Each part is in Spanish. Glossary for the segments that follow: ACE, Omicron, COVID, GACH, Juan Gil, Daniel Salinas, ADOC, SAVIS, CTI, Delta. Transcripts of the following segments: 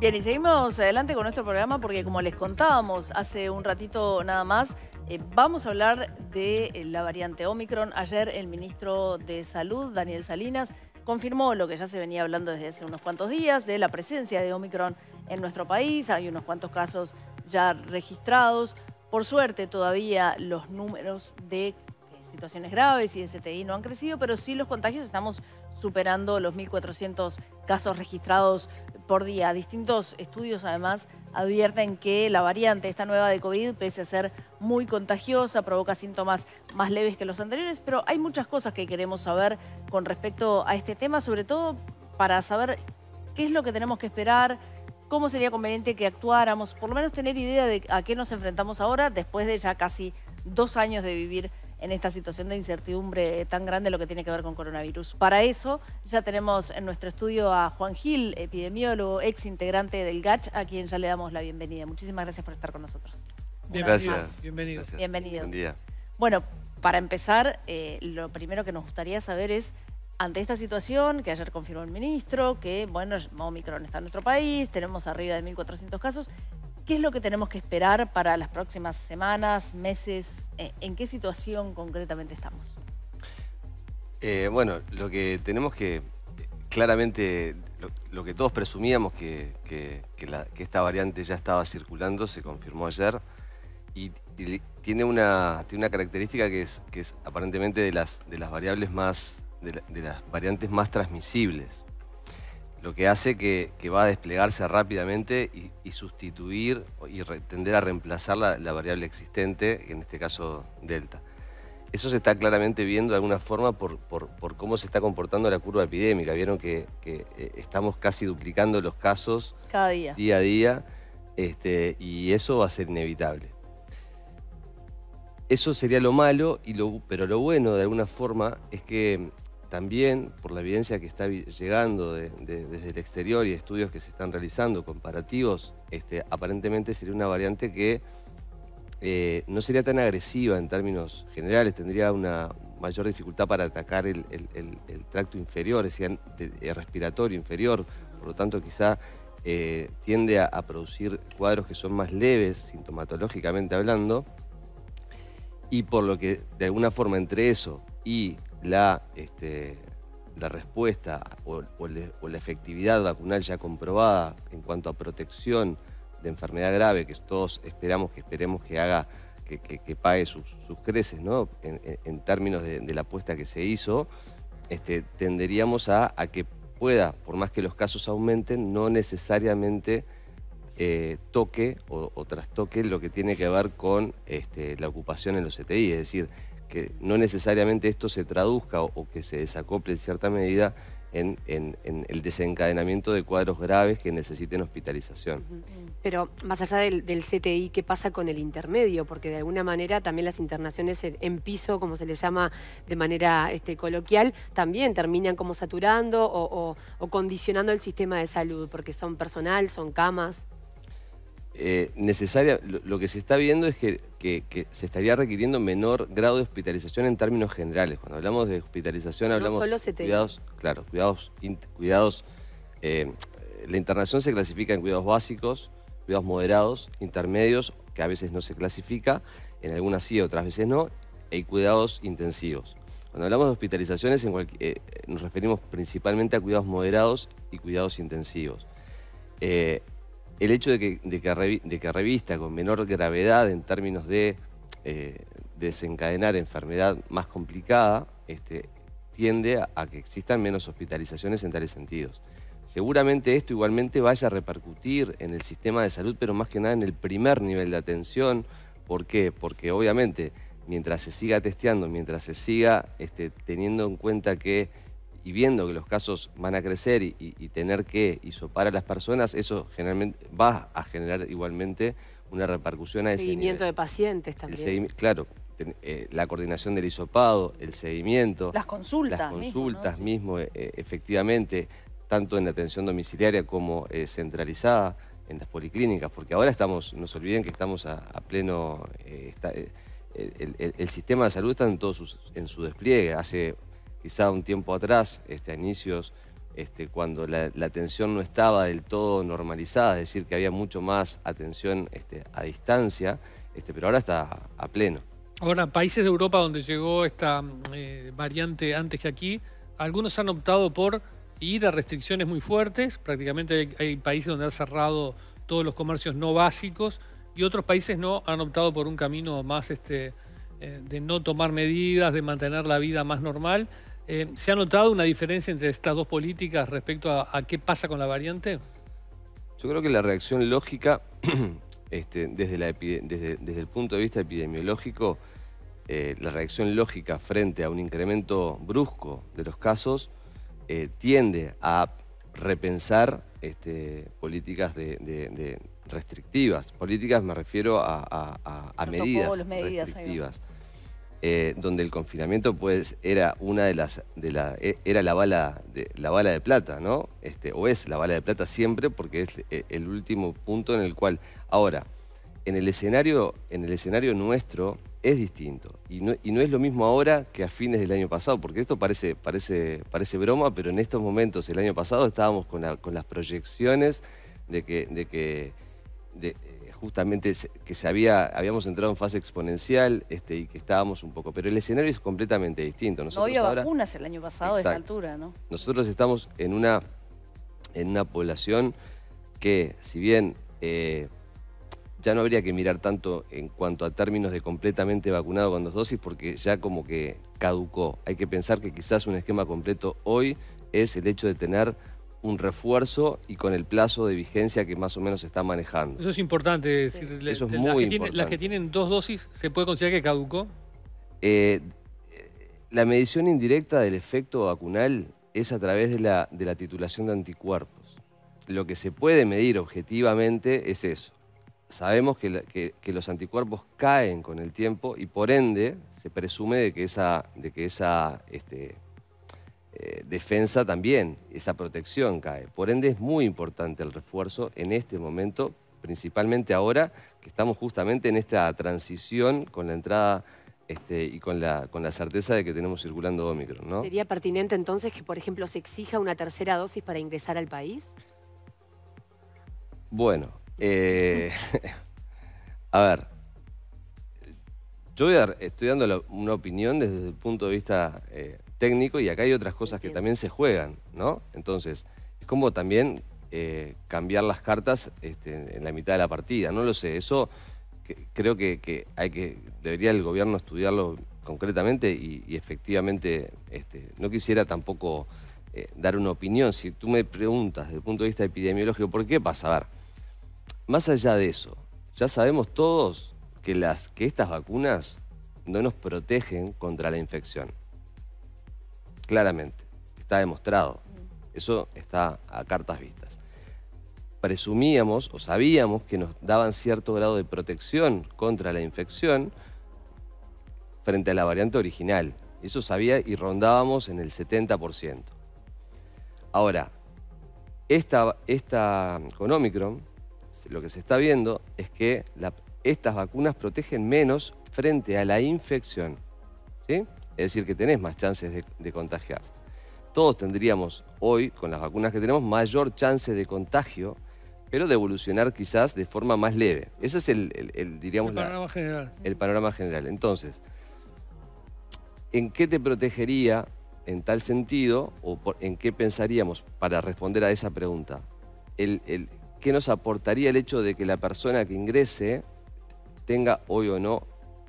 Bien, y seguimos adelante con nuestro programa porque, como les contábamos hace un ratito nada más, vamos a hablar de la variante Omicron. Ayer el ministro de Salud, Daniel Salinas, confirmó lo que ya se venía hablando desde hace unos cuantos días, de la presencia de Omicron en nuestro país. Hay unos cuantos casos ya registrados. Por suerte, todavía los números de situaciones graves y de CTI no han crecido, pero sí los contagios. Estamos superando los 1.400 casos registrados por día. Distintos estudios, además, advierten que la variante, esta nueva de COVID, pese a ser muy contagiosa, provoca síntomas más leves que los anteriores, pero hay muchas cosas que queremos saber con respecto a este tema, sobre todo para saber qué es lo que tenemos que esperar, cómo sería conveniente que actuáramos, por lo menos tener idea de a qué nos enfrentamos ahora, después de ya casi 2 años de vivir en esta situación de incertidumbre tan grande, lo que tiene que ver con coronavirus. Para eso ya tenemos en nuestro estudio a Juan Gil, epidemiólogo, ex integrante del GACH, a quien ya le damos la bienvenida. Muchísimas gracias por estar con nosotros. Gracias. Bienvenido. Gracias. Bienvenido. Buen día. Bueno, para empezar, lo primero que nos gustaría saber es, ante esta situación que ayer confirmó el ministro, que bueno, Omicron está en nuestro país, tenemos arriba de 1.400 casos, ¿qué es lo que tenemos que esperar para las próximas semanas, meses? ¿En qué situación concretamente estamos? Bueno, lo que tenemos que... Claramente, lo que todos presumíamos que esta variante ya estaba circulando, se confirmó ayer, y tiene una característica que es aparentemente de las variantes más transmisibles. Lo que hace que va a desplegarse rápidamente y sustituir y tender a reemplazar la variable existente, en este caso Delta. Eso se está claramente viendo de alguna forma por cómo se está comportando la curva epidémica. Vieron que estamos casi duplicando los casos cada día, día a día, y eso va a ser inevitable. Eso sería lo malo, pero lo bueno de alguna forma es que también por la evidencia que está llegando desde el exterior y estudios que se están realizando, comparativos, aparentemente sería una variante que no sería tan agresiva en términos generales, tendría una mayor dificultad para atacar el tracto inferior, es decir, el respiratorio inferior, por lo tanto quizá tiende a producir cuadros que son más leves, sintomatológicamente hablando, y por lo que de alguna forma entre eso y la respuesta o la efectividad vacunal ya comprobada en cuanto a protección de enfermedad grave, que todos esperemos que haga, que pague sus creces, ¿no? En términos de la apuesta que se hizo, tenderíamos a que pueda, por más que los casos aumenten, no necesariamente toque o trastoque lo que tiene que ver con la ocupación en los CTI, es decir, que no necesariamente esto se traduzca o que se desacople en cierta medida en el desencadenamiento de cuadros graves que necesiten hospitalización. Pero más allá del CTI, ¿qué pasa con el intermedio? Porque de alguna manera también las internaciones en piso, como se les llama de manera coloquial, también terminan como saturando o condicionando el sistema de salud, porque son personal, son camas. Lo que se está viendo es que se estaría requiriendo menor grado de hospitalización en términos generales. Cuando hablamos de hospitalización, hablamos de cuidados, claro, cuidados. La internación se clasifica en cuidados básicos, cuidados moderados, intermedios, que a veces no se clasifica, en algunas sí, otras veces no, y cuidados intensivos. Cuando hablamos de hospitalizaciones, nos referimos principalmente a cuidados moderados y cuidados intensivos. El hecho de que revista con menor gravedad en términos de desencadenar enfermedad más complicada, tiende a que existan menos hospitalizaciones en tales sentidos. Seguramente esto igualmente vaya a repercutir en el sistema de salud, pero más que nada en el primer nivel de atención. ¿Por qué? Porque obviamente mientras se siga testeando, mientras se siga teniendo en cuenta que y viendo que los casos van a crecer y tener que hisopar a las personas, eso generalmente va a generar igualmente una repercusión a ese nivel. Seguimiento de pacientes también. Claro, la coordinación del hisopado, el seguimiento. Las consultas mismo, ¿no? Efectivamente, tanto en la atención domiciliaria como centralizada en las policlínicas, porque ahora estamos, no se olviden que estamos a pleno... el sistema de salud está en todo su despliegue. Hace quizá un tiempo atrás, a inicios cuando la atención no estaba del todo normalizada, es decir, que había mucho más atención a distancia, pero ahora está a pleno. Ahora, países de Europa donde llegó esta variante antes que aquí, algunos han optado por ir a restricciones muy fuertes, prácticamente hay países donde han cerrado todos los comercios no básicos, y otros países no han optado por un camino más de no tomar medidas, de mantener la vida más normal. ¿Se ha notado una diferencia entre estas dos políticas respecto a qué pasa con la variante? Yo creo que la reacción lógica, desde el punto de vista epidemiológico, la reacción lógica frente a un incremento brusco de los casos tiende a repensar políticas restrictivas. Políticas me refiero a medidas restrictivas. Donde el confinamiento pues era una de las era la bala de plata, ¿no? O es la bala de plata siempre, porque es el último punto en el cual. Ahora, en el escenario nuestro es distinto y no es lo mismo ahora que a fines del año pasado, porque esto parece broma, pero en estos momentos el año pasado estábamos con las proyecciones de que justamente que habíamos entrado en fase exponencial y que estábamos un poco. Pero el escenario es completamente distinto. Nosotros no había ahora vacunas el año pasado, exacto, de esta altura, ¿no? Nosotros estamos en una población que, si bien ya no habría que mirar tanto en cuanto a términos de completamente vacunado con dos dosis, porque ya como que caducó. Hay que pensar que quizás un esquema completo hoy es el hecho de tener un refuerzo y con el plazo de vigencia que más o menos se está manejando. Eso es importante. Es decir, eso es muy importante. ¿Las que tienen dos dosis se puede considerar que caducó? La medición indirecta del efecto vacunal es a través de la titulación de anticuerpos. Lo que se puede medir objetivamente es eso. Sabemos que los anticuerpos caen con el tiempo y por ende se presume de que esa defensa también, esa protección cae. Por ende es muy importante el refuerzo en este momento, principalmente ahora que estamos justamente en esta transición con la entrada y con la certeza de que tenemos circulando Omicron, ¿no? ¿Sería pertinente entonces que, por ejemplo, se exija una tercera dosis para ingresar al país? Bueno, a ver, yo estoy dando una opinión desde el punto de vista técnico, y acá hay otras cosas que también se juegan, ¿no? Entonces, es como también cambiar las cartas en la mitad de la partida, no lo sé. Eso creo que debería el gobierno estudiarlo concretamente y efectivamente no quisiera tampoco dar una opinión. Si tú me preguntas desde el punto de vista epidemiológico, ¿por qué pasa? A ver, más allá de eso, ya sabemos todos que estas vacunas no nos protegen contra la infección. Claramente, está demostrado. Eso está a cartas vistas. Presumíamos o sabíamos que nos daban cierto grado de protección contra la infección frente a la variante original. Eso sabía y rondábamos en el 70%. Ahora, con Omicron, lo que se está viendo es que estas vacunas protegen menos frente a la infección, ¿sí? Es decir, que tenés más chances de contagiarse. Todos tendríamos hoy, con las vacunas que tenemos, mayor chance de contagio, pero de evolucionar quizás de forma más leve. Ese es el panorama general. El panorama general. Entonces, ¿en qué te protegería en tal sentido o en qué pensaríamos para responder a esa pregunta? ¿Qué nos aportaría el hecho de que la persona que ingrese tenga hoy o no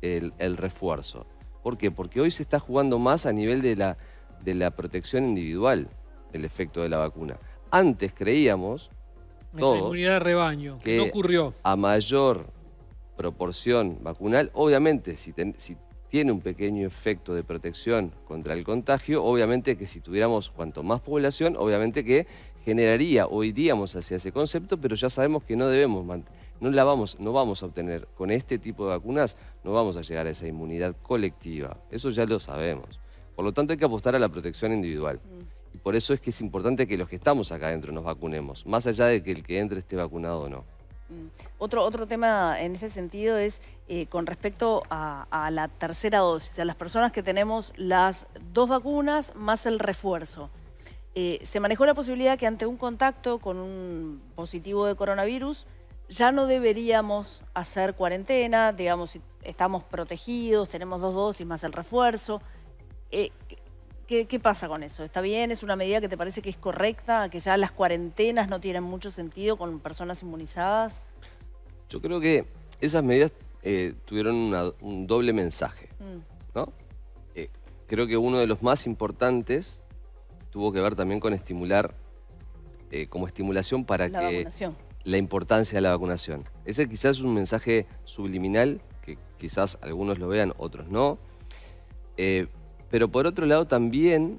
el refuerzo? ¿Por qué? Porque hoy se está jugando más a nivel de la protección individual el efecto de la vacuna. Antes creíamos todos, la inmunidad de rebaño, que no ocurrió. A mayor proporción vacunal, obviamente si tiene un pequeño efecto de protección contra el contagio, obviamente que si tuviéramos cuanto más población, obviamente que generaría o iríamos hacia ese concepto, pero ya sabemos que no debemos mantener. No vamos a obtener, con este tipo de vacunas, no vamos a llegar a esa inmunidad colectiva. Eso ya lo sabemos. Por lo tanto, hay que apostar a la protección individual. Y por eso es que es importante que los que estamos acá adentro nos vacunemos, más allá de que el que entre esté vacunado o no. Otro tema en ese sentido es con respecto a la tercera dosis, a las personas que tenemos las dos vacunas más el refuerzo. se manejó la posibilidad que ante un contacto con un positivo de coronavirus ya no deberíamos hacer cuarentena, digamos, estamos protegidos, tenemos 2 dosis más el refuerzo. ¿Qué pasa con eso? ¿Está bien? ¿Es una medida que te parece que es correcta? ¿Que ya las cuarentenas no tienen mucho sentido con personas inmunizadas? Yo creo que esas medidas tuvieron un doble mensaje, ¿no? Creo que uno de los más importantes tuvo que ver también con estimular, como estimulación para la vacunación. La importancia de la vacunación. Ese quizás es un mensaje subliminal, que quizás algunos lo vean, otros no. Pero por otro lado también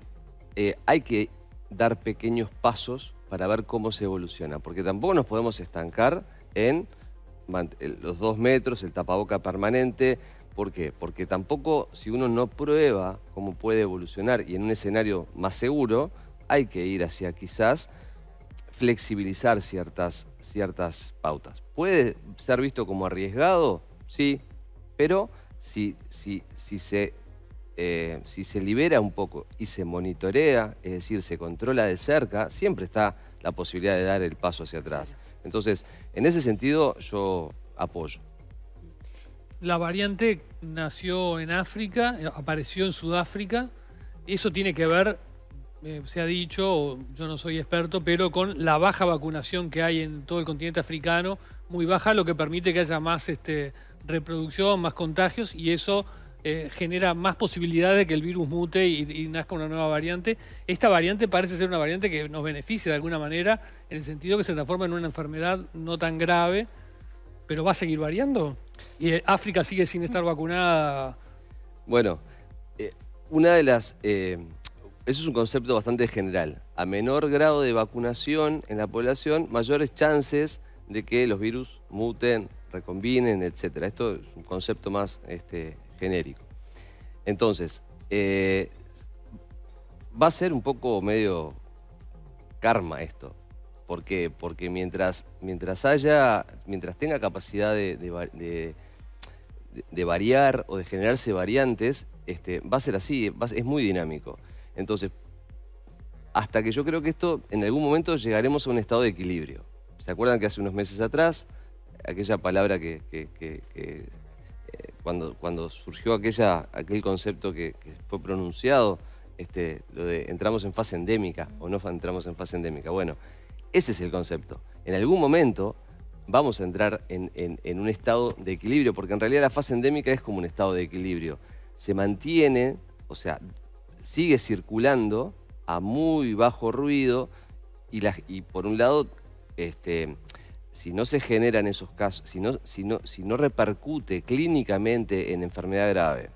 hay que dar pequeños pasos para ver cómo se evoluciona, porque tampoco nos podemos estancar en los 2 metros, el tapaboca permanente. ¿Por qué? Porque tampoco, si uno no prueba cómo puede evolucionar y en un escenario más seguro, hay que ir hacia quizás flexibilizar ciertas pautas. ¿Puede ser visto como arriesgado? Sí, pero si se libera un poco y se monitorea, es decir, se controla de cerca, siempre está la posibilidad de dar el paso hacia atrás. Entonces, en ese sentido, yo apoyo. La variante nació en África, apareció en Sudáfrica. Eso tiene que ver, se ha dicho, yo no soy experto, pero con la baja vacunación que hay en todo el continente africano, muy baja, lo que permite que haya más reproducción, más contagios, y eso genera más posibilidades de que el virus mute y nazca una nueva variante. Esta variante parece ser una variante que nos beneficia de alguna manera, en el sentido que se transforma en una enfermedad no tan grave, pero va a seguir variando. ¿Y África sigue sin estar vacunada? Bueno, una de las... eso es un concepto bastante general. A menor grado de vacunación en la población, mayores chances de que los virus muten, recombinen, etc. Esto es un concepto más genérico. Entonces, va a ser un poco medio karma esto. ¿Por qué? Porque mientras tenga capacidad de variar o de generarse variantes, va a ser así, es muy dinámico. Entonces, hasta que yo creo que esto, en algún momento llegaremos a un estado de equilibrio. ¿Se acuerdan que hace unos meses atrás, aquella palabra cuando surgió aquel concepto que fue pronunciado, lo de entramos en fase endémica o no entramos en fase endémica? Bueno, ese es el concepto. En algún momento vamos a entrar en un estado de equilibrio, porque en realidad la fase endémica es como un estado de equilibrio. Se mantiene, o sea, sigue circulando a muy bajo ruido y por un lado, si no se generan esos casos, si no repercute clínicamente en enfermedad grave,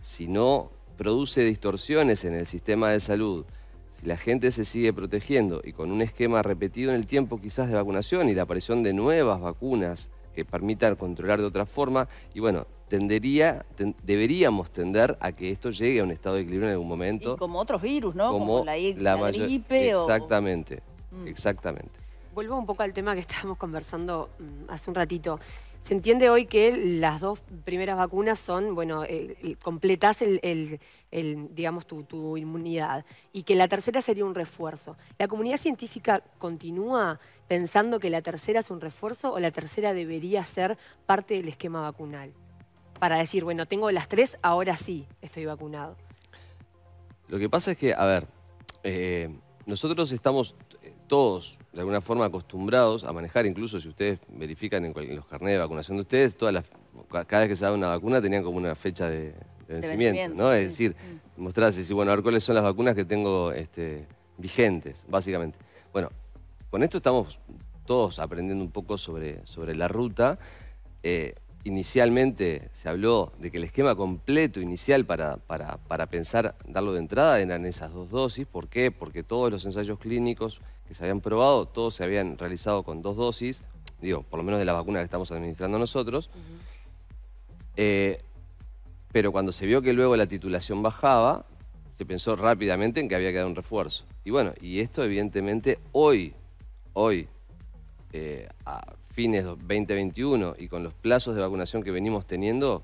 si no produce distorsiones en el sistema de salud, si la gente se sigue protegiendo y con un esquema repetido en el tiempo quizás de vacunación y la aparición de nuevas vacunas que permitan controlar de otra forma, y bueno, deberíamos tender a que esto llegue a un estado de equilibrio en algún momento. Y como otros virus, ¿no? Como la gripe. Exactamente, exactamente. Vuelvo un poco al tema que estábamos conversando hace un ratito. Se entiende hoy que las 2 primeras vacunas son, bueno, completás digamos, tu inmunidad, y que la tercera sería un refuerzo. ¿La comunidad científica continúa pensando que la tercera es un refuerzo o la tercera debería ser parte del esquema vacunal? Para decir, bueno, tengo las 3, ahora sí estoy vacunado. Lo que pasa es que, a ver, nosotros estamos todos de alguna forma acostumbrados a manejar, incluso si ustedes verifican en los carnets de vacunación de ustedes, cada vez que se daba una vacuna tenían como una fecha de vencimiento, ¿no? Es decir, mostrarse y decir, bueno, a ver cuáles son las vacunas que tengo vigentes, básicamente. Bueno, con esto estamos todos aprendiendo un poco sobre la ruta. Inicialmente se habló de que el esquema completo inicial para pensar darlo de entrada eran esas 2 dosis. ¿Por qué? Porque todos los ensayos clínicos que se habían probado, todos se habían realizado con 2 dosis, digo, por lo menos de la vacuna que estamos administrando nosotros. Pero cuando se vio que luego la titulación bajaba, se pensó rápidamente en que había que dar un refuerzo. Y bueno, y esto evidentemente hoy, a fines 2021 y con los plazos de vacunación que venimos teniendo,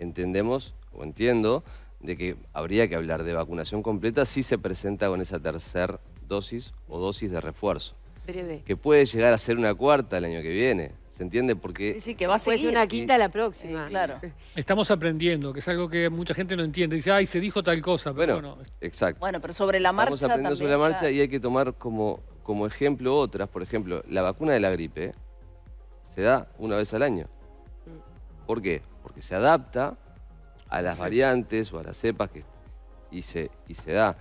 entendemos o entiendo de que habría que hablar de vacunación completa si se presenta con esa tercera dosis o dosis de refuerzo. Breve. Que puede llegar a ser una cuarta el año que viene. ¿Se entiende? Porque sí, sí, que va a ser una quinta la próxima. Claro. Estamos aprendiendo, que es algo que mucha gente no entiende. Dice, ay, se dijo tal cosa, pero bueno. Exacto. Bueno, pero sobre la marcha. Estamos aprendiendo también, sobre la marcha, y hay que tomar como ejemplo otras. Por ejemplo, la vacuna de la gripe se da una vez al año. ¿Por qué? Porque se adapta a las variantes o a las cepas y se da.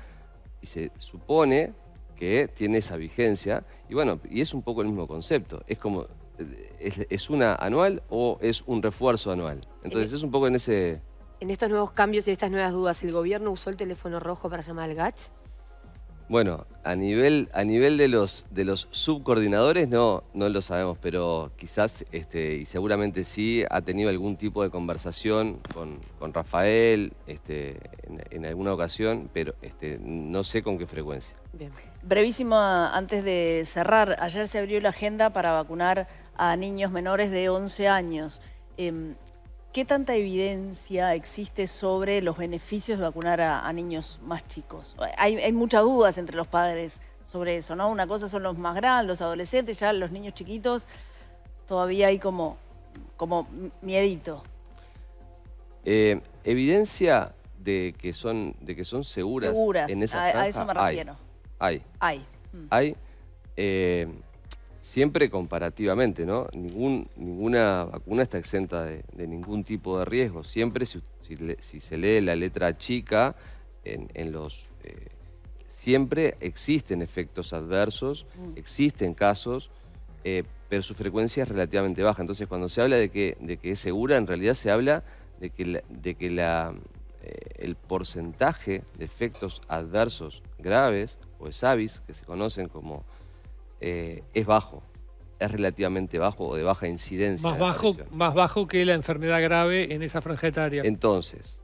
Y se supone que tiene esa vigencia. Y bueno, y es un poco el mismo concepto. Es como... ¿Es una anual o es un refuerzo anual? Entonces es un poco en ese... En estos nuevos cambios y estas nuevas dudas, ¿el gobierno usó el teléfono rojo para llamar al GACH? Bueno, a nivel de los subcoordinadores no lo sabemos, pero quizás y seguramente sí ha tenido algún tipo de conversación con Rafael en alguna ocasión, pero no sé con qué frecuencia. Bien. Brevísimo, antes de cerrar, ayer se abrió la agenda para vacunar a niños menores de 11 años. ¿Qué tanta evidencia existe sobre los beneficios de vacunar a niños más chicos? Hay muchas dudas entre los padres sobre eso, ¿no? Una cosa son los más grandes, los adolescentes, ya los niños chiquitos, todavía hay como miedito. Evidencia de que son seguras en esa franja. A eso me refiero. Hay. Siempre comparativamente, ¿no? Ninguna vacuna está exenta de ningún tipo de riesgo. Siempre si se lee la letra chica, siempre existen efectos adversos, existen casos, pero su frecuencia es relativamente baja. Entonces, cuando se habla de que es segura, en realidad se habla de que el porcentaje de efectos adversos graves, o SAVIS, que se conocen como... es bajo, es relativamente bajo o de baja incidencia. Más bajo que la enfermedad grave en esa franja etaria. Entonces,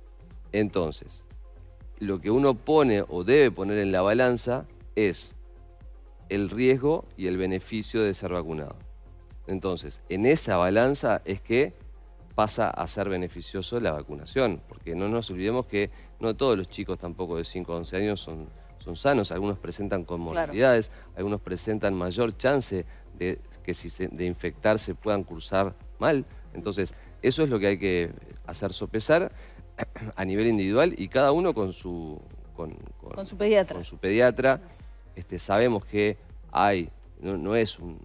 lo que uno pone o debe poner en la balanza es el riesgo y el beneficio de ser vacunado. Entonces, en esa balanza es que pasa a ser beneficioso la vacunación, porque no nos olvidemos que no todos los chicos tampoco de 5 a 11 años son sanos, algunos presentan comorbilidades, algunos presentan mayor chance de infectarse puedan cursar mal. Entonces, eso es lo que hay que hacer sopesar a nivel individual y cada uno con su pediatra. Con su pediatra. Sabemos que hay, no es un...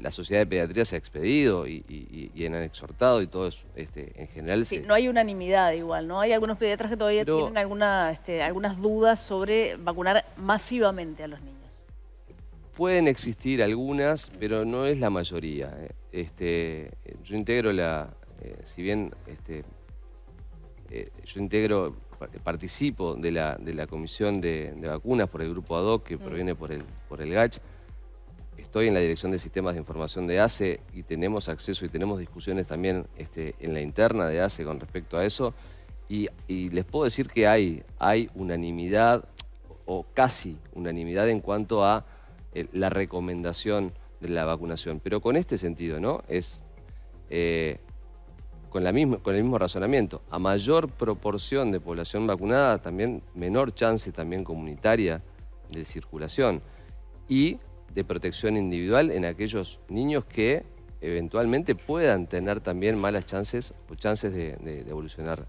La Sociedad de Pediatría se ha expedido y han exhortado y todo eso, en general... Sí, no hay unanimidad igual, ¿no? Hay algunos pediatras que todavía tienen algunas dudas sobre vacunar masivamente a los niños. Pueden existir algunas, pero no es la mayoría. Yo integro participo de la comisión de vacunas por el grupo ADOC que proviene por el GACH. Estoy en la Dirección de Sistemas de Información de ACE y tenemos acceso y tenemos discusiones también en la interna de ACE con respecto a eso. Y les puedo decir que hay unanimidad o casi unanimidad en cuanto a la recomendación de la vacunación. Pero con este sentido, ¿no? Es con el mismo razonamiento. A mayor proporción de población vacunada, también menor chance también comunitaria de circulación. Y... de protección individual en aquellos niños que eventualmente puedan tener también malas chances o chances de evolucionar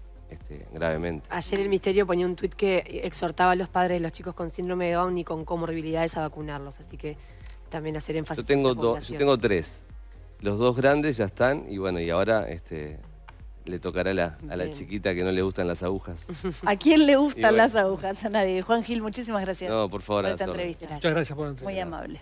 gravemente. Ayer el Ministerio ponía un tuit que exhortaba a los padres de los chicos con síndrome de Down y con comorbilidades a vacunarlos, así que también hacer énfasis en esa población. Yo tengo 3. Los 2 grandes ya están y bueno, y ahora... le tocará a la chiquita que no le gustan las agujas. ¿A quién le gustan las agujas? A nadie. Juan Gil, muchísimas gracias por esta entrevista. Muchas gracias por la entrevista. Muy amable.